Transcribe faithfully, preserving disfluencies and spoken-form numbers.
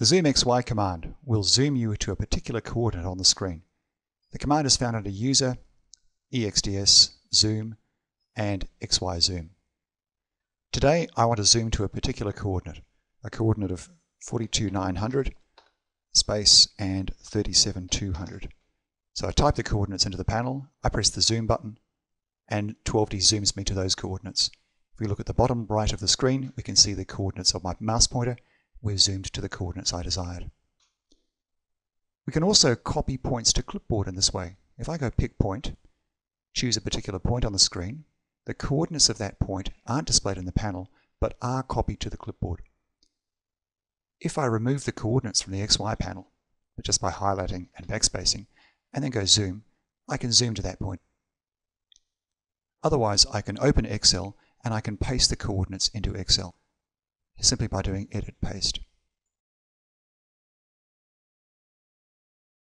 The Zoom X Y command will zoom you to a particular coordinate on the screen. The command is found under User, E X D S, Zoom, and X Y Zoom. Today, I want to zoom to a particular coordinate, a coordinate of forty-two thousand nine hundred, space, and thirty-seven thousand two hundred. So I type the coordinates into the panel, I press the zoom button, and twelve D zooms me to those coordinates. If we look at the bottom right of the screen, we can see the coordinates of my mouse pointer. We're zoomed to the coordinates I desired. We can also copy points to clipboard in this way. If I go pick point, choose a particular point on the screen, the coordinates of that point aren't displayed in the panel, but are copied to the clipboard. If I remove the coordinates from the X Y panel, just by highlighting and backspacing, and then go zoom, I can zoom to that point. Otherwise, I can open Excel and I can paste the coordinates into Excel, simply by doing Edit Paste.